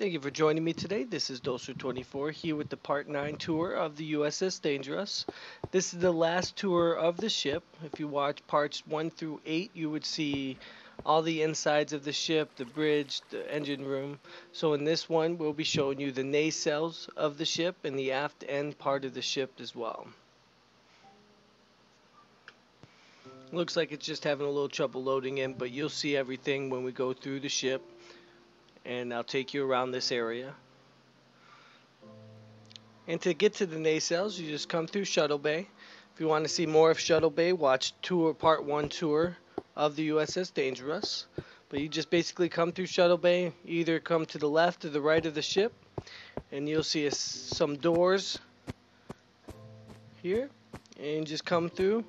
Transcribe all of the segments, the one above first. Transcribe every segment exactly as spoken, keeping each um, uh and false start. Thank you for joining me today. This is Dolcer twenty-four here with the part nine tour of the U S S Dangeruss. This is the last tour of the ship. If you watch parts one through eight, you would see all the insides of the ship, the bridge, the engine room. So in this one, we'll be showing you the nacelles of the ship and the aft end part of the ship as well. Looks like it's just having a little trouble loading in, but you'll see everything when we go through the ship. And I'll take you around this area. And to get to the nacelles, you just come through Shuttle Bay. If you want to see more of Shuttle Bay, watch tour part one tour of the U S S Dangeruss. But you just basically come through Shuttle Bay, either come to the left or the right of the ship, and you'll see a, some doors here, and just come through.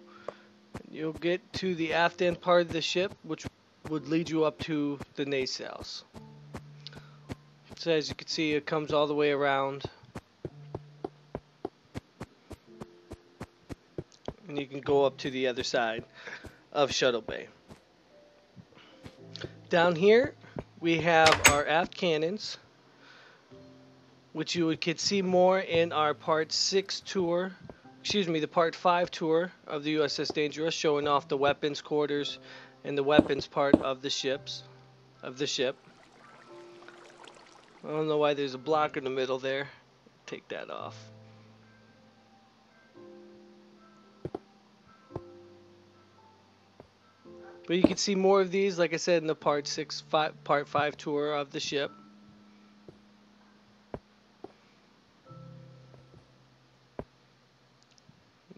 You'll get to the aft end part of the ship, which would lead you up to the nacelles. So as you can see, it comes all the way around, and you can go up to the other side of Shuttle Bay. Down here we have our aft cannons, which you could see more in our part six tour, excuse me, the part five tour of the U S S Dangeruss, showing off the weapons quarters and the weapons part of the ships, of the ship. I don't know why there's a block in the middle there. Take that off. But you can see more of these, like I said, in the part six, five, part five tour of the ship.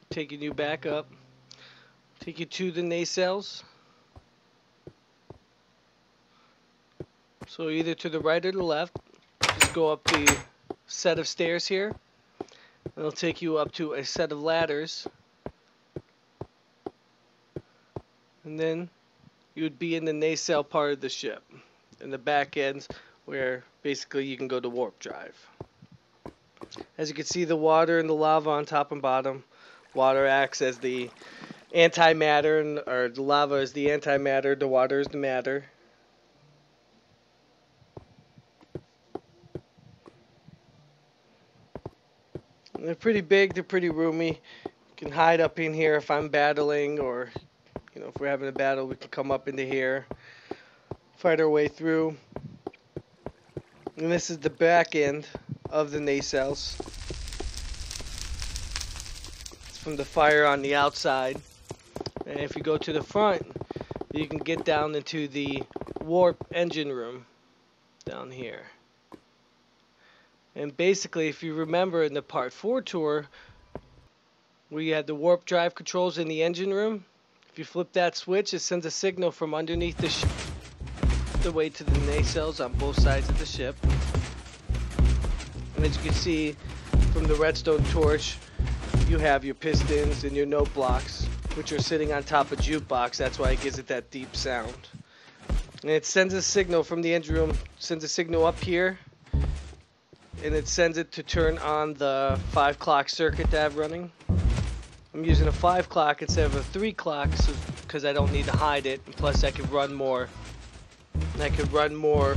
Taking you back up. Take you to the nacelles. So either to the right or the left. Go up the set of stairs here, and it'll take you up to a set of ladders, and then you would be in the nacelle part of the ship, in the back ends where basically you can go to warp drive. As you can see, the water and the lava on top and bottom. Water acts as the antimatter, and or the lava is the antimatter, the water is the matter. They're pretty big, they're pretty roomy. You can hide up in here if I'm battling, or you know, if we're having a battle, we can come up into here, fight our way through. And this is the back end of the nacelles. It's from the fire on the outside. And if you go to the front, you can get down into the warp engine room down here. And basically, if you remember in the part four tour, we had the warp drive controls in the engine room. If you flip that switch, it sends a signal from underneath the ship the way to the nacelles on both sides of the ship. And as you can see from the redstone torch, you have your pistons and your note blocks, which are sitting on top of jukebox. That's why it gives it that deep sound. And it sends a signal from the engine room, sends a signal up here, and it sends it to turn on the five clock circuit that I have running. I'm using a five clock instead of a three clock because so, I don't need to hide it, and plus I could run more. And I could run more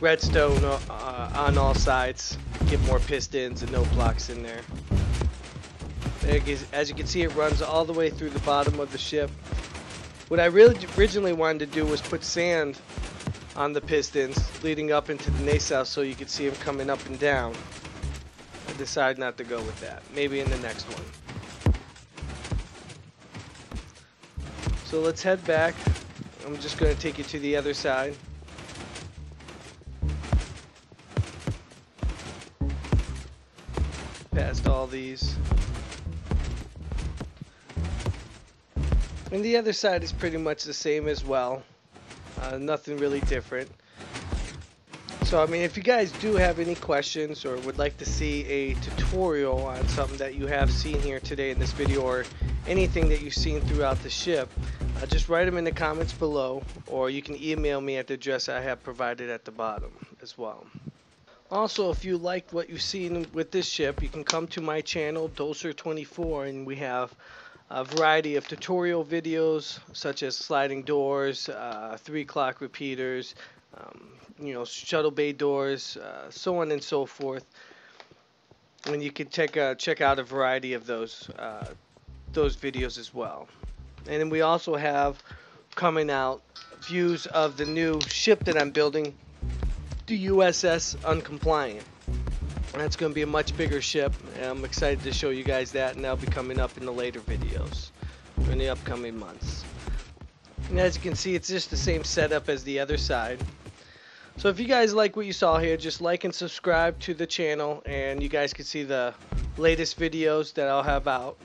redstone uh, on all sides, get more pistons and no blocks in there. there it is. As you can see, it runs all the way through the bottom of the ship. What I really originally wanted to do was put sand on the pistons leading up into the nacelle so you could see them coming up and down. I decided not to go with that. Maybe in the next one. So let's head back. I'm just going to take you to the other side. Past all these. And the other side is pretty much the same as well. Uh, nothing really different. So I mean, if you guys do have any questions or would like to see a tutorial on something that you have seen here today in this video, or anything that you've seen throughout the ship, uh, just write them in the comments below, or you can email me at the address I have provided at the bottom as well. Also, if you liked what you've seen with this ship, you can come to my channel, Dolcer twenty-four, and we have a variety of tutorial videos such as sliding doors, uh, three clock repeaters, um, you know, shuttle bay doors, uh, so on and so forth. And you can check uh, check out a variety of those uh, those videos as well. And then we also have coming out views of the new ship that I'm building, the U S S Uncompliant. That's going to be a much bigger ship, and I'm excited to show you guys that, and that'll be coming up in the later videos in the upcoming months. And as you can see, it's just the same setup as the other side. So if you guys like what you saw here, just like and subscribe to the channel, and you guys can see the latest videos that I'll have out.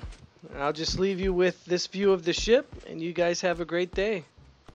And I'll just leave you with this view of the ship, and you guys have a great day.